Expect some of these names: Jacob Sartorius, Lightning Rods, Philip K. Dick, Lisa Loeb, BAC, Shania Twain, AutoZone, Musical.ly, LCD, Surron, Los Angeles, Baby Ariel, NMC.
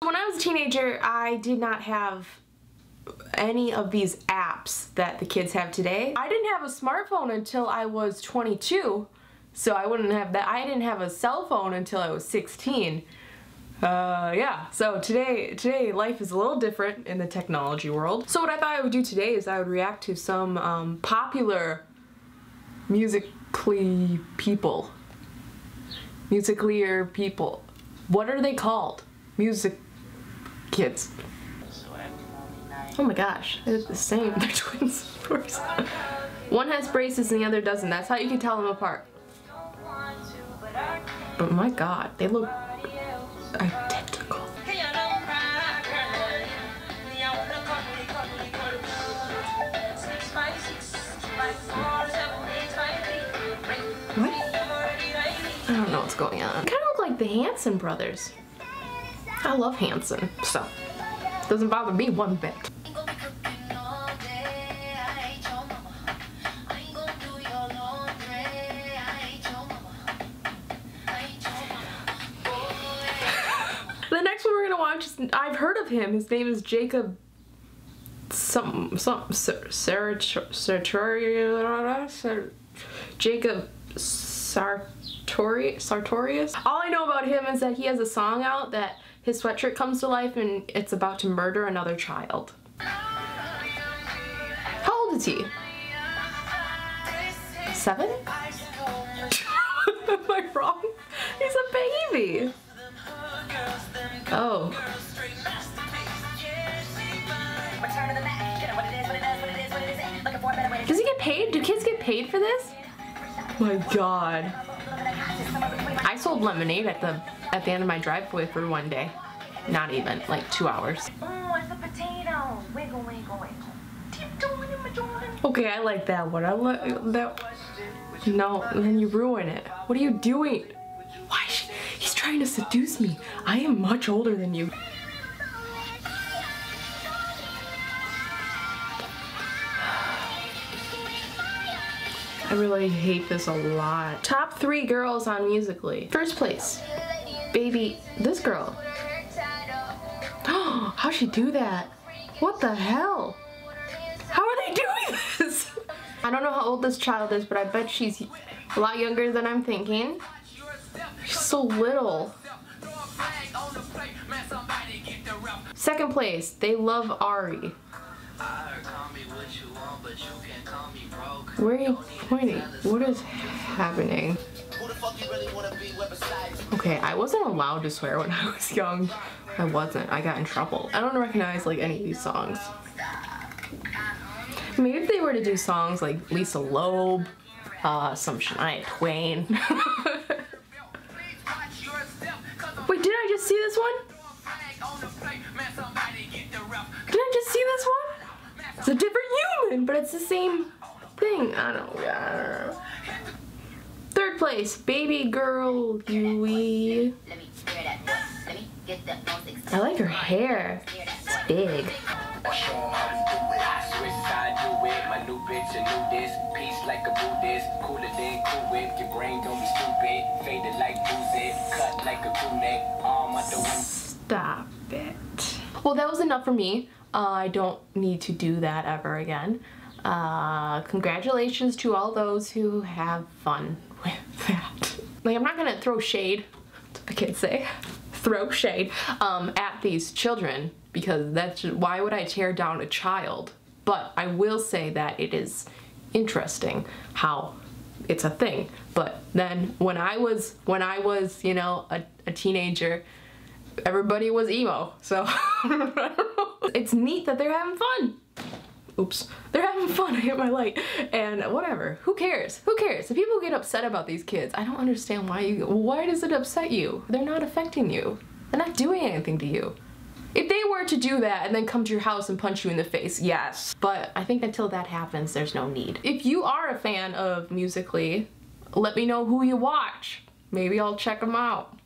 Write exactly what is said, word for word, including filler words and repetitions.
When I was a teenager, I did not have any of these apps that the kids have today. I didn't have a smartphone until I was twenty-two, so I wouldn't have that. I didn't have a cell phone until I was sixteen. Uh, yeah, so today, today life is a little different in the technology world. So what I thought I would do today is I would react to some um, popular Musical.ly people. Musical.ly people. What are they called? Music kids. Oh my gosh, they look the same. They're twins, of course. One has braces and the other doesn't. That's how you can tell them apart. But my god, they look identical. What? I don't know what's going on. They kind of look like the Hanson brothers. I love Hanson, so it doesn't bother me one bit. The next one we're gonna watch is, I've heard of him. His name is Jacob some some Sartorius. Jacob Sartorius Sartorius. All I know about him is that he has a song out that his sweatshirt comes to life and it's about to murder another child. How old is he? Seven? Am I wrong? He's a baby. Oh. Does he get paid? Do kids get paid for this? My god. I sold lemonade at the at the end of my driveway for one day. Not even, like two hours. Oh, it's a potato. Wiggle, wiggle, wiggle. Okay, I like that one. I like that. No, then you ruin it. What are you doing? Why? He's trying to seduce me. I am much older than you. I really hate this a lot. Top three girls on Musical.ly. First place, baby, this girl. Oh, how'd she do that? What the hell? How are they doing this? I don't know how old this child is, but I bet she's a lot younger than I'm thinking. She's so little. Second place, they love Ari. Where are you pointing? What is happening? Okay, I wasn't allowed to swear when I was young. I wasn't. I got in trouble. I don't recognize like any of these songs. Maybe if they were to do songs like Lisa Loeb, uh, some Shania Twain. Wait, did I just see this one? Did I just see this one? It's a different human, but it's the same thing. I don't know. Third place, baby girl Yui. I like her hair. It's big. Stop it. Well, that was enough for me. Uh, I don't need to do that ever again. Uh, congratulations to all those who have fun with that. Like, I'm not gonna throw shade, that's what the kids say, throw shade um, at these children, because that's just, why would I tear down a child? But I will say that it is interesting how it's a thing. But then when I was, when I was, you know, a, a teenager, everybody was emo, so I don't know. It's neat that they're having fun. Oops. They're having fun. I hit my light. And whatever. Who cares? Who cares? The people get upset about these kids. I don't understand why you... Why does it upset you? They're not affecting you. They're not doing anything to you. If they were to do that and then come to your house and punch you in the face, yes. But I think until that happens, there's no need. If you are a fan of Musical.ly, let me know who you watch. Maybe I'll check them out.